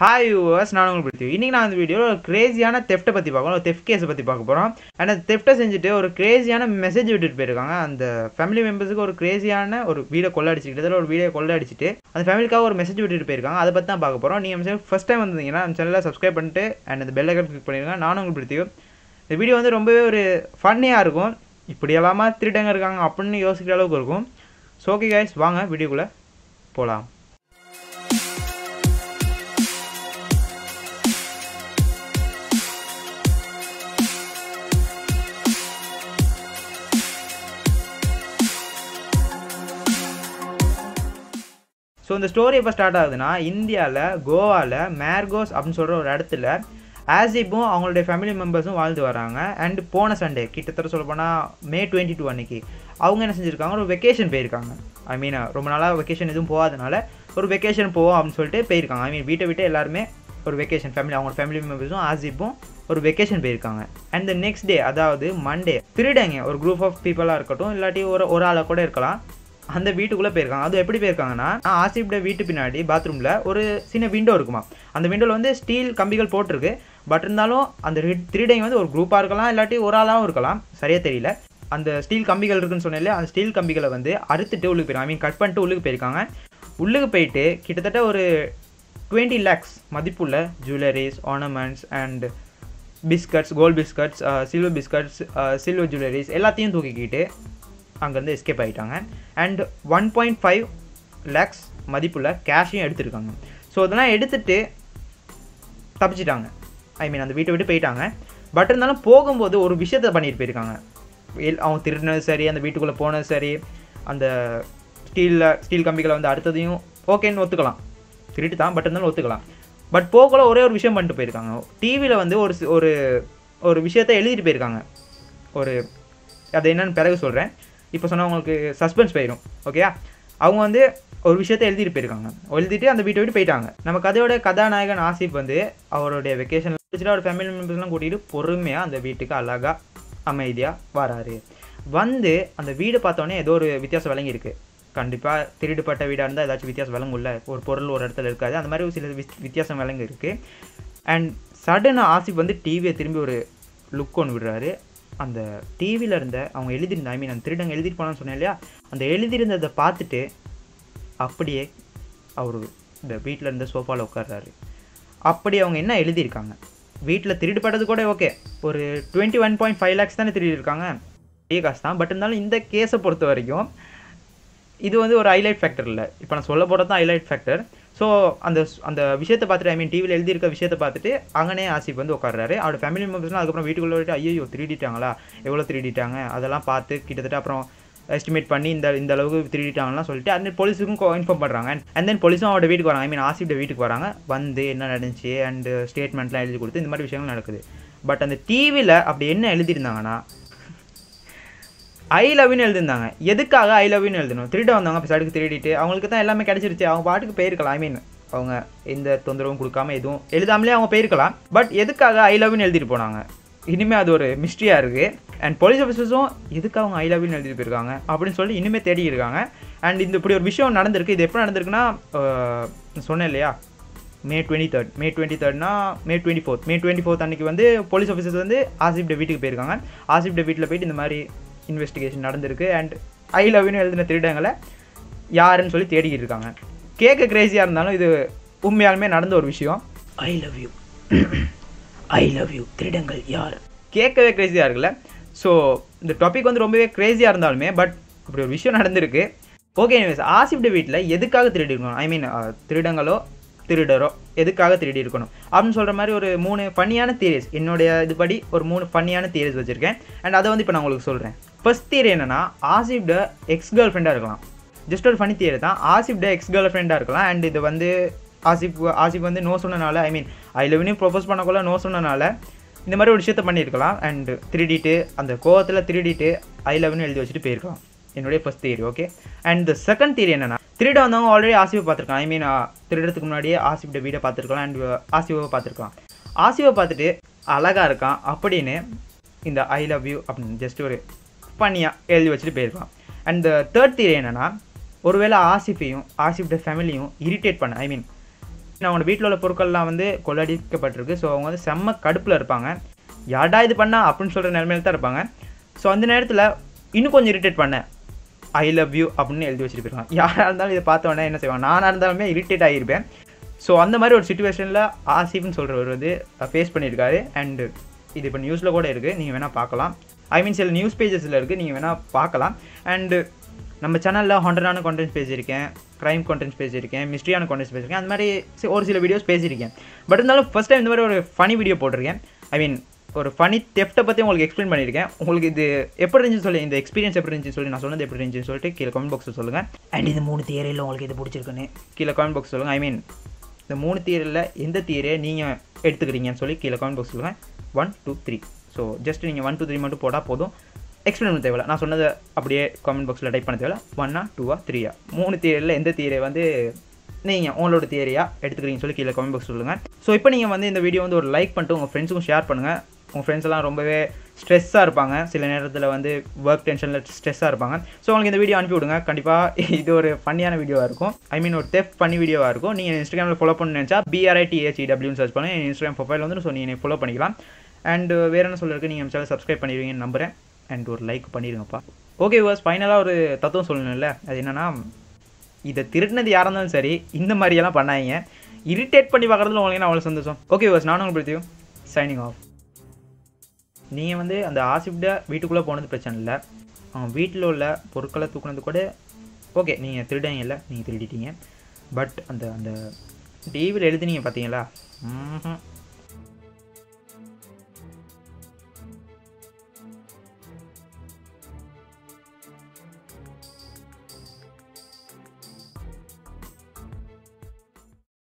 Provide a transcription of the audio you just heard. Hi viewers, Naan Ungal Brithew. In this video, we will crazy theft case. And the theft is a crazy message. And the family members are crazy video. And the family cover message. That's first time, subscribe and the bell icon. Click Naan Ungal Brithew. The video is very funny. So, okay guys, let's video. So, the story starts in India, Goa, Margos, Asif, and his family members and Pona Sunday, May 22. They are vacation. I mean, Romana vacation is a vacation. I mean, vacation family members Asif. Or vacation and the next day, that is Monday, 3 days, a group of people are cut. அந்த வீட்டுக்குள்ள போயிருக்காங்க. அது எப்படி போயிருக்காங்கன்னா, ஆசிப்ட வீட்டு பின்னாடி பாத்ரூம்ல ஒரு சின்ன விண்டோ இருக்குமா. அந்த விண்டோல வந்து ஸ்டீல் கம்பிகள் போட்டுருக்கு. பட் இருந்தாலும் அந்த 3 டேய் வந்து ஒரு குரூப்பா இருக்கலாம், இல்லாட்டி ஒரு ஆளாவும் இருக்கலாம். சரியா தெரியல. அந்த ஸ்டீல் கம்பிகள் இருக்குன்னு சொன்னேல, அந்த ஸ்டீல் கம்பிகளை வந்து அறுத்துட்டு உள்ளுக்கு போய், ஐ மீன் கட் பண்ணிட்டு உள்ளுக்கு போயிருக்காங்க. உள்ளுக்கு போயிட்டு கிட்டத்தட்ட ஒரு 20 lakhs மதிப்புள்ள jewelleries, ornaments and biscuits, gold biscuits, silver jewelries எல்லாத்தையும் தூக்கிக்கிட்டு அங்கந்து escape ஆயிட்டாங்க. And 1.5 lakhs மதிப்புள்ள கேஷையும் எடுத்துட்டாங்க. சோ அதெல்லாம் எடுத்துட்டு தப்பிச்சிட்டாங்க. ஐ மீன் அந்த வீட்டை விட்டு போயிட்டாங்க. பட் இருந்தாலும் போகும்போது ஒரு விஷயத்தை பண்ணிட்டு போயிருக்காங்க. அவங்க திருடினது சரி, அந்த வீட்டுக்குள்ள போனது சரி, அந்த ஸ்டீல் கம்பிகளை வந்து அடுத்ததையும் ஓகேன்னு ஒத்துக்கலாம். திருட்டு தான், பட் இருந்தாலும் ஒத்துக்கலாம். பட் போகல ஒரே ஒரு விஷயம் பண்ணிட்டு போயிருக்காங்க. டிவில வந்து ஒரு ஒரு விஷயத்தை எழுதிட்டு போயிருக்காங்க. ஒரு அது என்னன்னு பிறகு சொல்றேன். இப்போ சொன்னா உங்களுக்கு சஸ்பென்ஸ் போயிடும். ஓகேயா? அவங்க வந்து ஒரு விஷயத்தை எழுதிட்டு போயிருக்காங்க. எழுதிட்டு அந்த வீட்டை விட்டு போயிட்டாங்க. நம்ம கதையோட கதாநாயகன் ஆசிப் வந்து அவருடைய வெக்கேஷன்ல முடிச்சுட்டு அவர் ஃபேமிலி மெம்பர்ஸ்லாம் கூட்டிட்டு பொறுமையா அந்த வீட்டுக்கு அழகா அமைதியா வராரு. வந்து அந்த வீடு பார்த்தோன்னே ஏதோ ஒரு வித்தியாசம் விளங்கி இருக்கு. கண்டிப்பா திருடுபட்ட வீடா இருந்தா ஏதாச்சும் வித்தியாசம் விளங்கும்ல. ஒரு பொருள் ஒரு இடத்துல இருக்காது. அந்த மாதிரி சில வித்தியாசம் விளங்கி இருக்கு. அண்ட் சடனா ஆசிப் வந்து டிவியை திரும்பி ஒரு லுக் ஒன்று விடுறாரு. அந்த டிவியில் இருந்த அவங்க எழுதியிருந்த, ஐ மீன் அந்த திருடங்க எழுதிட்டு போனான்னு சொன்னேன் இல்லையா, அந்த எழுதியிருந்ததை பார்த்துட்டு அப்படியே அவர் இந்த வீட்டில் இருந்த சோஃபாவில் உட்கார்றாரு. அப்படி அவங்க என்ன எழுதியிருக்காங்க, வீட்டில் திருடுபட்டது கூட ஓகே, ஒரு 21.5 lakhs தானே திருடிருக்காங்க, பெரிய காசு தான். பட் இருந்தாலும் இந்த கேஸை பொறுத்த வரைக்கும் இது வந்து ஒரு ஹைலைட் ஃபேக்டர் இல்லை, இப்போ நான் சொல்ல போகிறது தான் ஹைலைட் ஃபேக்டர். ஸோ அந்த அந்த விஷயத்தை பார்த்துட்டு, ஐ மீன் டிவியில் எழுதியிருக்க விஷயத்தை பார்த்துட்டு அங்கனே ஆசிப் வந்து உட்கார்றாரு. அவரோட ஃபேமிலி மெம்பர்ஸ்லாம் அதுக்கப்புறம் வீட்டுக்குள்ளே போய்ட்டு ஐயோ திருடிட்டாங்களா, எவ்வளோ திருடிட்டாங்க அதெல்லாம் பார்த்து கிட்டத்தட்ட அப்புறம் எஸ்டிமேட் பண்ணி இந்த அளவுக்கு திருடிட்டாங்கலாம் சொல்லிட்டு அந்த போலீஸுக்கும் இன்ஃபார்ம் பண்ணுறாங்க. அண்ட் தென் போலீஸும் அவரோட வீட்டுக்கு வராங்க, ஐ மீன் ஆசிப்ட வீட்டுக்கு வராங்க. வந்து என்ன நடந்துச்சு அண்டு ஸ்டேட்மெண்ட்லாம் எழுதி கொடுத்து இந்த மாதிரி விஷயங்கள் நடக்குது. பட் அந்த டிவியில் அப்படி என்ன எழுதியிருந்தாங்கன்னா, ஐ லவ்னு எழுதிருந்தாங்க. எதுக்காக ஐ லவ்னு எழுதணும்? திருட வந்தவங்க அப்போ சடுக்கு திருடிட்டு அவங்களுக்கு தான் எல்லாமே கிடச்சிருச்சு, அவங்க பாட்டுக்கு போயிருக்கலாம். ஐ மீன் அவங்க எந்த தொந்தரவும் கொடுக்காம எதுவும் எழுதாமலே அவங்க போயிருக்கலாம். பட் எதுக்காக ஐ லவ்னு எழுதிட்டு போனாங்க, இனிமேல் அது ஒரு மிஸ்ட்ரியாக இருக்குது. அண்ட் போலீஸ் ஆஃபீஸர்ஸும் எதுக்காக அவங்க ஐ லவ்னு எழுதிட்டு போயிருக்காங்க அப்படின்னு சொல்லிட்டு இனிமேல் தேடி இருக்காங்க. அண்ட் இந்த இப்படி ஒரு விஷயம் நடந்திருக்கு. இது எப்போ நடந்திருக்குன்னா, சொன்னேன் இல்லையா, மே 24 அன்றைக்கி வந்து போலீஸ் ஆஃபீஸர்ஸ் வந்து ஆசிப்ட வீட்டுக்கு போயிருக்காங்க. ஆசிப்ட வீட்டில் போயிட்டு இந்த மாதிரி இன்வெஸ்டிகேஷன் நடந்திருக்கு அண்ட் ஐ லவ்னு எழுதின திருடங்களை யாருன்னு சொல்லி தேடிக்கிட்டு இருக்காங்க. கேட்க கிரேசியாக இருந்தாலும் இது உண்மையாலுமே நடந்த ஒரு விஷயம். ஐ லவ் யூ திருடங்கள் யார், கேட்கவே கிரேசியாக இருக்குல்ல. ஸோ இந்த டாபிக் வந்து ரொம்பவே கிரேசியாக இருந்தாலுமே பட் இப்படி ஒரு விஷயம் நடந்திருக்கு. ஓகே, ஆசிப்ட வீட்டில் எதுக்காக திருடி இருக்கணும், ஐ மீன் திருடங்களோ திருடரோ எதுக்காக திருடி இருக்கணும் அப்படின்னு சொல்கிற மாதிரி ஒரு 3 ஃபன்னியான தியரிஸ், என்னுடைய இதுபடி ஒரு 3 ஃபன்னியான தியரிஸ் வச்சுருக்கேன். அண்ட் அதை வந்து இப்போ நான் உங்களுக்கு சொல்கிறேன். ஃபர்ஸ்ட் தியரி என்னென்னா, ஆசிப்ட எக்ஸ் கேர்ள் ஃப்ரெண்டாக இருக்கலாம். ஜஸ்ட் ஒரு ஃபனி தியரி தான். ஆசிப்ட எக்ஸ் கேர்ள் ஃப்ரெண்டாக இருக்கலாம். அண்ட் இது வந்து ஆசிப் வந்து நோ சொன்னனால, ஐ மீன் ஐ லவ்னு ப்ரொபோஸ் பண்ணக்குள்ள நோ சொன்னனால இந்த மாதிரி ஒரு விஷயத்தை பண்ணியிருக்கலாம். அண்ட் திருடிட்டு அந்த கோவத்தில் திருடிட்டு ஐ லவ்னு எழுதி வச்சுட்டு போயிருக்கலாம். என்னுடைய first theory. Okay, and the second theory என்னென்னா, திருட வந்தவங்க ஆல்ரெடி ஆசிவை பார்த்துருக்கலாம். ஐ மீன் திருடத்துக்கு முன்னாடியே ஆசிப்ட வீடை பார்த்துருக்கலாம் அண்ட் ஆசிவை பார்த்துருக்கலாம். ஆசிவை பார்த்துட்டு அழகாக இருக்கான் அப்படின்னு இந்த ஐ லவ் யூ அப்படின்னு ஜஸ்ட் ஒரு ஃபன்னியாக எழுதி வச்சுட்டு போயிருக்கலாம். அண்ட் த தேர்ட் தியரி என்னென்னா, ஒருவேளை ஆசிஃபையும் ஆசிப்ட ஃபேமிலியும் இரிட்டேட் பண்ண, ஐ மீன் அவங்க வீட்டில் உள்ள பொருட்கள்லாம் வந்து கொள்ளடிக்கப்பட்டிருக்கு. ஸோ அவங்க வந்து செம்ம கடுப்பில் இருப்பாங்க, யாடா இது பண்ணா அப்படின்னு சொல்கிற நிலைமையில தான் இருப்பாங்க. ஸோ அந்த நேரத்தில் இன்னும் கொஞ்சம் இரிட்டேட் பண்ணேன், ஐ லவ் யூ அப்படின்னு எழுதி வச்சுட்டு போயிருக்காங்க. யாராக இருந்தாலும் இதை பார்த்தோன்னா என்ன செய்வாங்க, நானாக இருந்தாலுமே இரிட்டேட் ஆகியிருப்பேன். ஸோ அந்த மாதிரி ஒரு சுச்சுவேஷனில் ஆசிஃப்னு சொல்கிறவர் வந்து ஃபேஸ் பண்ணியிருக்காரு. அண்டு இது இப்போ நியூஸில் கூட இருக்குது, நீங்கள் வேணால் பார்க்கலாம். ஐ மீன் சில நியூஸ் பேஜஸில் இருக்குது, நீங்கள் வேணால் பார்க்கலாம். அண்டு நம்ம சேனலில் ஹண்ட்ரடான கான்டென்ட் பேசியிருக்கேன், க்ரைம் கான்டென்ட் பேசியிருக்கேன், மிஸ்ட்ரியான கான்டென்ட் பேசியிருக்கேன், அந்த மாதிரி ஒரு சில வீடியோஸ் பேசியிருக்கேன். பட் இருந்தாலும் ஃபஸ்ட் டைம் இந்த மாதிரி ஒரு ஃபனி வீடியோ போட்டிருக்கேன். ஐ மீன் ஒரு ஃபனி தெஃப்ட்டை பற்றி உங்களுக்கு எக்ஸ்பிளைன் பண்ணியிருக்கேன். உங்களுக்கு இது எப்படி இருந்துச்சுன்னு சொல்லி, இந்த எக்ஸ்பீரியன்ஸ் எப்படி இருந்துச்சுன்னு சொல்லி, நான் சொன்னது எப்படி இருந்துச்சுன்னு சொல்லிட்டு கீழே கமெண்ட் பாக்ஸில் சொல்லுங்கள். அண்ட் இந்த 3 தியரியில் உங்களுக்கு இது பிடிச்சிருக்குன்னு கீழே கமெண்ட் பாக்ஸ் சொல்லுங்கள். ஐ மீன் இந்த 3 தியரியில் எந்த தியரியை நீங்கள் எடுத்துக்கிறீங்கன்னு சொல்லி கீழே கமெண்ட் பாக்ஸ் சொல்லுங்கள். 1 2 3. ஸோ ஜஸ்ட் நீங்கள் 1 2 3 மட்டும் போட்டால் போதும், எக்ஸ்பிளைன் பண்ண தேவையில்ல. நான் சொன்னதை அப்படியே கமெண்ட் பாக்ஸில் டைப் பண்ண தேவையில்ல. 1ஆ 2ஆ 3ஆ 3 தியரியில் எந்த தியரியை வந்து நீங்கள் உங்களோட தியரியாக எடுத்துக்கிறீங்கன்னு சொல்லி கீழே கமெண்ட் பாக்ஸ் சொல்லுங்கள். ஸோ இப்போ நீங்கள் வந்து இந்த வீடியோ வந்து ஒரு லைக் பண்ணிட்டு உங்கள் ஃப்ரெண்ட்ஸுக்கும் ஷேர் பண்ணுங்கள். உங்கள் ஃப்ரெண்ட்ஸ் எல்லாம் ரொம்பவே ஸ்ட்ரெஸ்ஸாக இருப்பாங்க, சில நேரத்தில் வந்து ஒர்க் டென்ஷனில் ஸ்ட்ரெஸ்ஸாக இருப்பாங்க. ஸோ உங்களுக்கு இந்த வீடியோ அனுப்பி விடுங்க. கண்டிப்பாக இது ஒரு ஃபன்னியான வீடியோவாக இருக்கும், ஐ மீன் ஒரு தெஃப்ட் ஃபன்னி வீடியோவாக இருக்கும். நீங்கள் இன்ஸ்டாகிராமில் ஃபாலோ பண்ண நினச்சா BRITHEWன்னு சர்ச் பண்ணுங்கள். என் இன்ஸ்டாகிராம் ப்ரொஃபைல் வந்து ஸோ நீங்கள் ஃபாலோ பண்ணிக்கலாம். அண்ட் வேறு என்ன சொல்லிருக்கு, நீங்கள் சேனல் சப்ஸ்கிரைப் பண்ணிடுவீங்கன்னு நம்புகிறேன். அண்ட் ஒரு லைக் பண்ணிடுங்கப்பா. ஓகே வாஸ், ஃபைனலாக ஒரு தத்துவம் சொல்லணும்ல, அது என்னென்னா இதை திருடினது யாராக இருந்தாலும் சரி இந்த மாதிரியெல்லாம் பண்ணாங்க. இரிட்டேட் பண்ணி பார்க்குறதுல உங்களுக்கு நான் அவ்வளோ சந்தோஷம். ஓகே வாஸ், நான் உங்கள் பிரித்யூ சைனிங் ஆஃப். நீங்கள் வந்து அந்த ஆசிப்ட வீட்டுக்குள்ளே போனது பிரச்சனை இல்லை, அவங்க வீட்டில் உள்ள பொருட்களை தூக்குனது கூட ஓகே. நீங்கள் திருடங்க இல்லை, நீங்கள் திருடிட்டீங்க. பட் அந்த அந்த டிவியில் எழுதினீங்க பார்த்தீங்களா,